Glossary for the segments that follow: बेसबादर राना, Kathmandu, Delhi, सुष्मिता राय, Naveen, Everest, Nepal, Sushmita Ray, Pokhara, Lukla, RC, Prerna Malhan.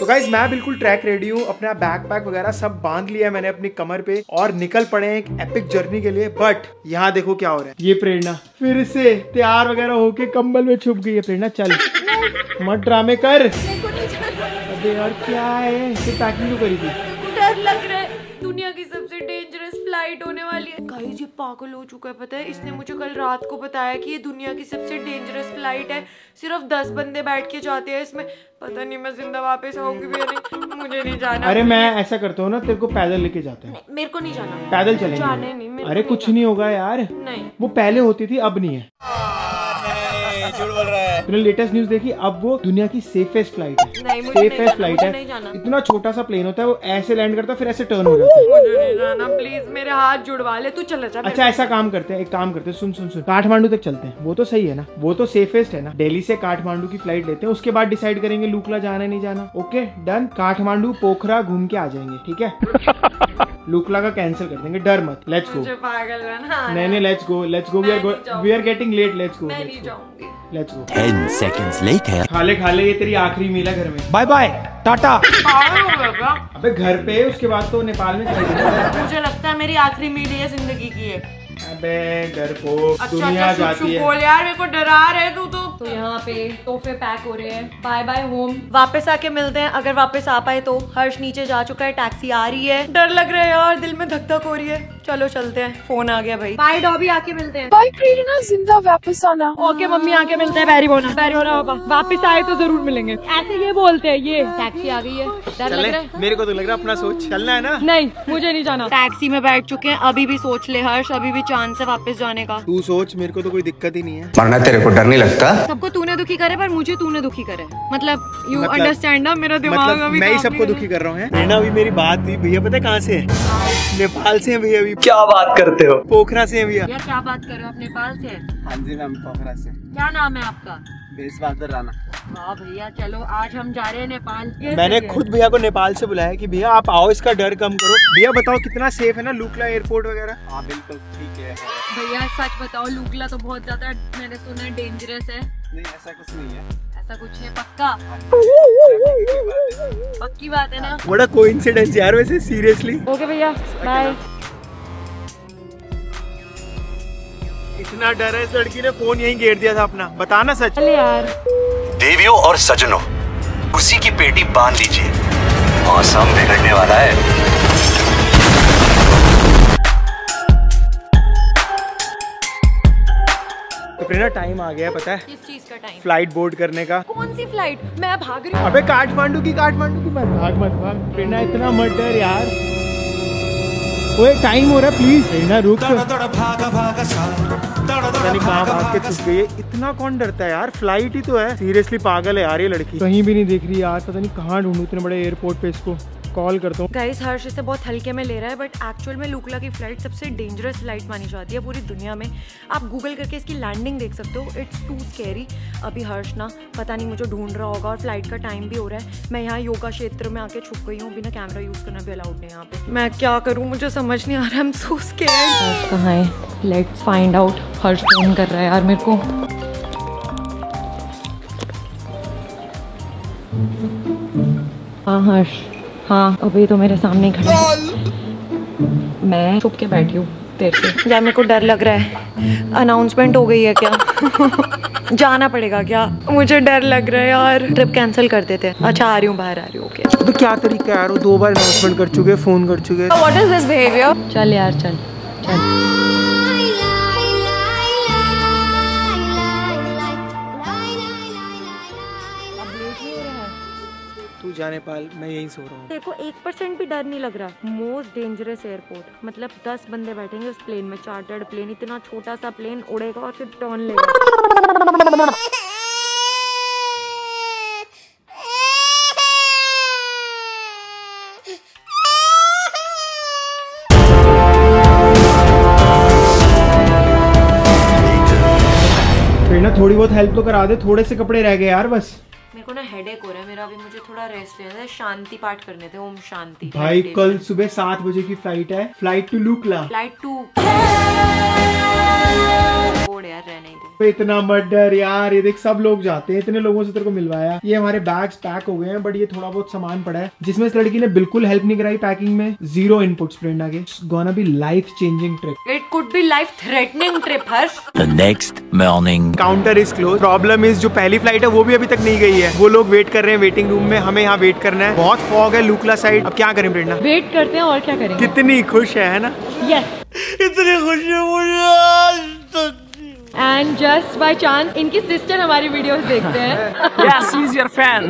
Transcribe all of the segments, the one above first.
तो गाइज मैं बिल्कुल ट्रैक रेडी हूँ, अपना बैकपैक वगैरह सब बांध लिया है मैंने अपनी कमर पे और निकल पड़े हैं एक एपिक जर्नी के लिए। बट यहाँ देखो क्या हो रहा है, ये प्रेरणा फिर से तैयार वगैरह होके कंबल में छुप गई है। प्रेरणा चल मत ड्रामे कर। अबे यार क्या है, सिर्फ पैकिंग तो करी थी। डर लग रहा है, दुनिया की सबसे डेंजरस फ्लाइट होने वाली है। गाइज ये पागल हो चुका है, पता है इसने मुझे कल रात को बताया कि ये दुनिया की सबसे डेंजरस फ्लाइट है, सिर्फ 10 बंदे बैठ के जाते हैं इसमें। पता नहीं मैं जिंदा वापस आऊंगी भी नहीं, मुझे नहीं जाना। अरे मैं ऐसा करता हूँ ना, तेरे को पैदल लेके जाते हैं। मेरे को नहीं जाना, पैदल चलेंगे। जाने नहीं, अरे कुछ नहीं होगा यार। नहीं वो पहले होती थी, अब नहीं है। तूने लेटेस्ट न्यूज देखी? अब वो दुनिया की सेफेस्ट फ्लाइट है। सेफेस्ट फ्लाइट है, इतना छोटा सा प्लेन होता है, वो ऐसे लैंड करता है फिर ऐसे टर्न हो जाता है। मुझे नहीं जाना प्लीज, मेरे हाथ जुड़वा ले, तू चला जा। अच्छा ऐसा काम करते हैं, एक काम करते हैं, सुन सुन सुन, काठमांडू तक चलते हैं, वो तो सही है ना, वो तो सेफेस्ट है ना। दिल्ली से काठमांडू की फ्लाइट लेते हैं, उसके बाद डिसाइड करेंगे लुकला जाना नहीं जाना। ओके डन, काठमांडू पोखरा घूम के आ जाएंगे, ठीक है। लुकला का कैंसिल कर देंगे, डर मत। Let's go. नहीं let's go, let's go, we are getting late, let's go. मैं नहीं जाऊंगी। Let's go. 10 seconds later। खा ले, ये तेरी आखिरी मील है घर में। Bye bye tata. अबे घर पे उसके बाद तो नेपाल में चलेंगे। मुझे लगता है मेरी आखिरी मील है जिंदगी की है। अबे डरपोक, दुनिया जाती है। बोल यार, मेरे को डरा रहे तू तो। यहाँ पे तोहफे पैक हो रहे हैं, बाय बाय होम। वापस आके मिलते हैं, अगर वापस आ पाए तो। हर्ष नीचे जा चुका है, टैक्सी आ रही है। डर लग रहा है यार, दिल में धक धक हो रही है। चलो चलते हैं, फोन आ गया भाई। बाय डॉबी, आके मिलते हैं। बाय प्रेरणा, जिंदा वापस आना। ओके मम्मी, आके मिलते हैं। बैरी बोना वापस आए तो जरूर मिलेंगे, ऐसे ये बोलते हैं। ये टैक्सी आ गई है, डर लग रहा है मेरे को तो। लग रहा है अपना सोच चलना है ना। नहीं मुझे नहीं जाना। टैक्सी में बैठ चुके हैं, अभी भी सोच ले हर्ष, अभी भी चांस है वापस जाने का। तू सोच, मेरे को तो कोई दिक्कत ही नहीं है। वरना तेरे को डर नहीं लगता? सबको तूने दुखी करे, पर मुझे तूने दुखी करे, मतलब यू अंडरस्टैंड ना। मेरा दिमाग अभी मैं ही सबको दुखी कर रहा हूँ। प्रेरणा अभी मेरी बात हुई, भैया पता है कहाँ से है? नेपाल से है भैया। अभी क्या बात करते हो? पोखरा से है भैया। क्या बात कर रहे हो आप, नेपाल से? हाँ जी मैम, पोखरा से। क्या नाम है आपका? बेसबादर राना। वाह भैया, चलो आज हम जा रहे हैं नेपाल। मैंने खुद भैया को नेपाल से बुलाया कि भैया आप आओ, इसका डर कम करो। भैया बताओ कितना सेफ है ना लुकला एयरपोर्ट वगैरह? हाँ बिल्कुल ठीक है। भैया सच बताओ, लुकला तो बहुत ज्यादा मैंने सुना है डेंजरस है। नहीं ऐसा कुछ नहीं है। ऐसा कुछ है पक्का? पक्की बात है ना। बड़ा कोइंसिडेंस यार वैसे, सीरियसली। ओके भैया बाय। इतना डर है, इस लड़की ने फोन यहीं घेर दिया था अपना। बताना सच। अरे यार। देवियों और सजनों, उसी की पेटी बांध लीजिए, मौसम बिगड़ने वाला है। तो प्रेरणा टाइम आ गया है, पता है किस चीज का टाइम? फ्लाइट बोर्ड करने का। कौन सी फ्लाइट? मैं भाग रही हूँ। अबे काठमांडू की भाग मत प्रेरणा, इतना मत डर यार। ओए टाइम हो रहा है, प्लीज प्रेरणा रुक। भाग के छुप गई है, इतना कौन डरता है यार, फ्लाइट ही तो है। सीरियसली पागल है यार ये लड़की, कहीं भी नहीं दिख रही यार। पता नहीं कहाँ ढूंढूं इतने बड़े एयरपोर्ट पे, इसको कॉल करता हूँ। गाइस हर्ष इसे बहुत हल्के में ले रहा है, बट एक्चुअल में लुकला की फ्लाइट सबसे डेंजरस फ्लाइट मानी जाती है पूरी दुनिया में। आप गूगल करके इसकी लैंडिंग देख सकते हो, इट्स टू स्कैरी। अभी हर्ष ना पता नहीं मुझे ढूंढ रहा होगा, और फ्लाइट का टाइम भी हो रहा है। मैं यहाँ योगा क्षेत्र में आके छुप गई हूँ, बिना कैमरा यूज करना भी अलाउड नहीं यहाँ पे। मैं क्या करूँ, मुझे समझ नहीं आ रहा, आई एम सो स्कैर्ड। कहाँ है? Let's find out. Harsh phone कर रहा है यार मेरे को। हाँ हर्ष, हाँ अभी तो मेरे सामने खड़ा है। मैं छुप के बैठी हूँ तेरे से यार, मेरे को डर लग रहा है। अनाउंसमेंट हो गई है क्या? जाना पड़ेगा क्या? मुझे डर लग रहा है यार, ट्रिप कैंसिल कर देते हैं। अच्छा आ रही हूँ, बाहर आ रही हूँ। ओके तो क्या तरीका यार, वो 2 बार अनाउंसमेंट कर चुके, फोन कर चुके। What is this behaviour? चल यार चल। जा नेपाल, मैं यहीं सो रहा हूँ। देखो 1% भी डर नहीं लग रहा। मोस्ट डेंजरस एयरपोर्ट, मतलब 10 बंदे बैठेंगे उस प्लेन में, चार्टर्ड प्लेन। इतना छोटा सा प्लेन उड़ेगा और फिर टर्न लेगा। प्रेरणा थोड़ी बहुत हेल्प तो करा दे, थोड़े से कपड़े रह गए यार बस। मेरे को ना हेडेक हो रहा है मेरा, अभी मुझे थोड़ा रेस्ट लेना है, शांति पाठ करने थे, ओम शांति। भाई कल सुबह 7 बजे की फ्लाइट है, फ्लाइट टू लुकला। छोड़ यार, रहने दे। इतना मत डर यार, ये देख सब लोग जाते हैं, इतने लोगों से तेरे को मिलवाया। ये हमारे बैग्स पैक हो गए हैं, बट ये थोड़ा बहुत सामान पड़ा है जिसमें इस लड़की ने बिल्कुल हेल्प नहीं कराई पैकिंग में। जीरो इनपुट्स प्रेरणा के। Gonna be life changing trip. It could be life threatening trip. Harsh the next morning counter is close. Problem is जो पहली फ्लाइट है वो भी अभी तक नहीं गई है, वो लोग वेट कर रहे हैं वेटिंग रूम में, हमें यहाँ वेट करना है। बहुत फॉग है लुकला साइड, अब क्या करें प्रेरणा? वेट करते हैं और क्या करें। कितनी खुश है ना? यस, इतनी खुश है मुझे। एंड जस्ट बाई चांस इनकी सिस्टर हमारी वीडियोस देखते हैं। Yes, she is your fan.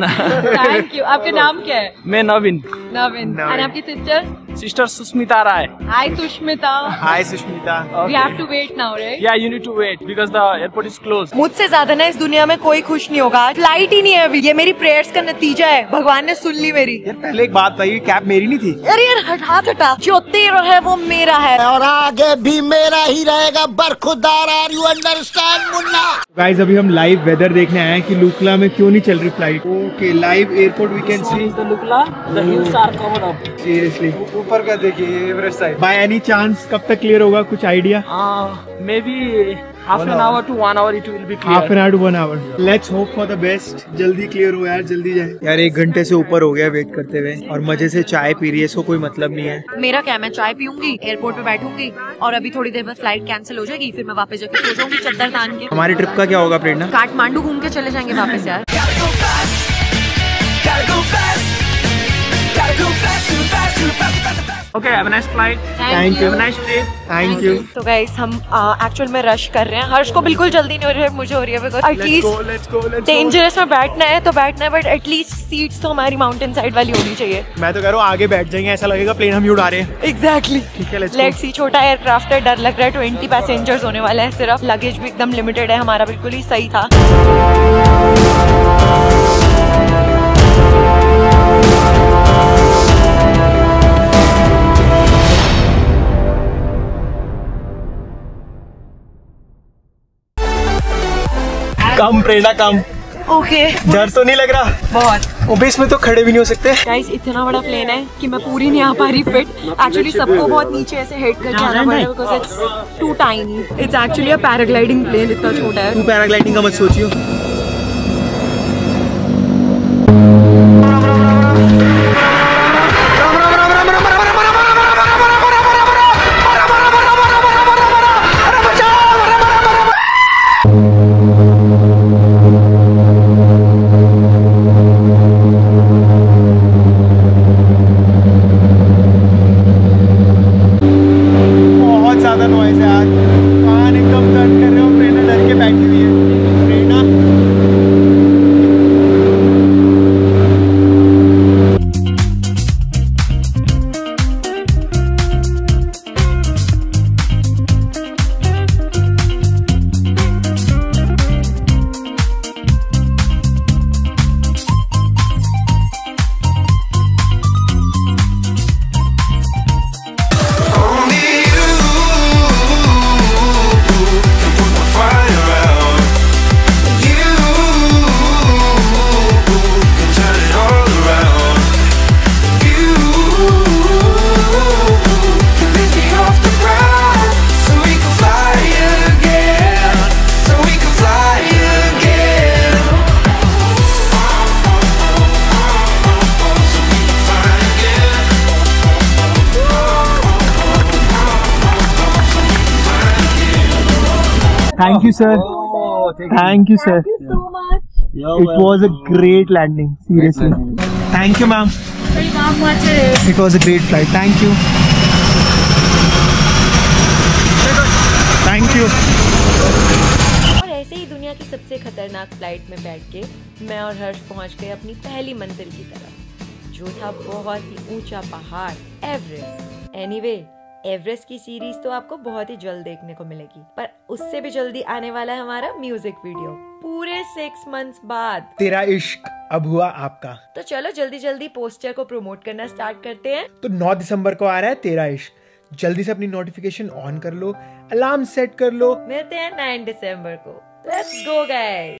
Thank you. आपका नाम क्या है? मैं नवीन। नवीन। और आपकी sister? Sister सुष्मिता राय। Hi Sushmita. Hi Sushmita. We have to wait now, right? Yeah, you need to wait because the airport is closed. मुझसे ज्यादा ना इस दुनिया में कोई खुश नहीं होगा। फ्लाइट ही नहीं है अभी। ये मेरी प्रेयर्स का नतीजा है, भगवान ने सुन ली मेरी। यार पहले एक बात बताइए, कैब मेरी नहीं थी? अरे यार हटा, जो तेरा है वो मेरा है और आगे भी मेरा ही रहेगा। बरखुदार आर यू अंडर गाइज। अभी हम लाइव वेदर देखने आए हैं कि लुकला में क्यों नहीं चल रही flight. Okay, live airport we can see the Lukla, the hills are covered up. Seriously ऊपर का देखिए Everest side. By any chance कब तक क्लियर होगा, कुछ idea? Maybe half an hour to 1 hour it will be clear. half an hour to 1 hour let's hope for the best. जल्दी clear हो यार, जल्दी जाए यार। 1 घंटे से ऊपर हो गया वेट करते हुए और मजे से चाय पी रही है, इसको कोई मतलब नहीं है। मेरा क्या, मैं चाय पीऊंगी, एयरपोर्ट पे बैठूंगी और अभी थोड़ी देर बाद फ्लाइट कैंसिल हो जाएगी, फिर मैं वापस जाकर सो जाऊंगी चद्दर तान के। हमारी ट्रिप का क्या होगा प्रेरणा? काठमांडू घूम के चले जाएंगे वापस यार। Okay, have a nice flight. Thank you. Have a nice trip. Thank you. So guys, हम एक्चुअल में रश कर रहे हैं। हर्ष को बिल्कुल जल्दी नहीं हो रही है, मुझे हो रही है बिकॉज एटलीस्ट डेंजरस में बैठना है तो बैठना है, बट एटलीस्ट सीट्स तो हमारी माउंटेन साइड वाली होनी चाहिए। मैं तो कह रहा हूँ आगे बैठ जाएंगे, ऐसा लगेगा प्लेन हम ही उड़ा रहे हैं। एग्जैक्टली। ठीक है, लेट्स सी। छोटा एयरक्राफ्ट है, डर लग रहा है। 20 पैसेंजर्स होने वाला है सिर्फ, लगेज भी एकदम लिमिटेड है हमारा, बिल्कुल ही सही था। Come Prerna come. ओके, डर तो नहीं लग रहा? बहुत। ओबे इसमें तो खड़े भी नहीं हो सकते। गाइस इतना बड़ा प्लेन है कि मैं पूरी नहीं आ पा रही फिट। एक्चुअली सबको बहुत नीचे ऐसे हेड कर जाना पड़ रहा है because it's too tiny. It's actually a paragliding plane, इतना छोटा है। तू पैराग्लाइडिंग का मत सोचियो। Thank you, sir. Oh, thank you, sir. Thank you so much. It was a great landing. Seriously. Thank you, ma'am. It was a great flight. Thank you. Thank you. और ऐसे ही दुनिया की सबसे खतरनाक फ्लाइट में बैठ के मैं और हर्ष पहुंच गए अपनी पहली मंजिल की तरफ, जो था बहुत ही ऊंचा पहाड़ एवरेस्ट। Anyway, एवरेस्ट की सीरीज तो आपको बहुत ही जल्द देखने को मिलेगी, पर उससे भी जल्दी आने वाला है हमारा म्यूजिक वीडियो पूरे 6 months बाद। तेरा इश्क अब हुआ आपका। तो चलो जल्दी जल्दी पोस्टर को प्रमोट करना स्टार्ट करते हैं। तो 9 दिसंबर को आ रहा है तेरा इश्क, जल्दी से अपनी नोटिफिकेशन ऑन कर लो, अलार्म सेट कर लो। मिलते हैं 9 दिसंबर को। Let's go guys.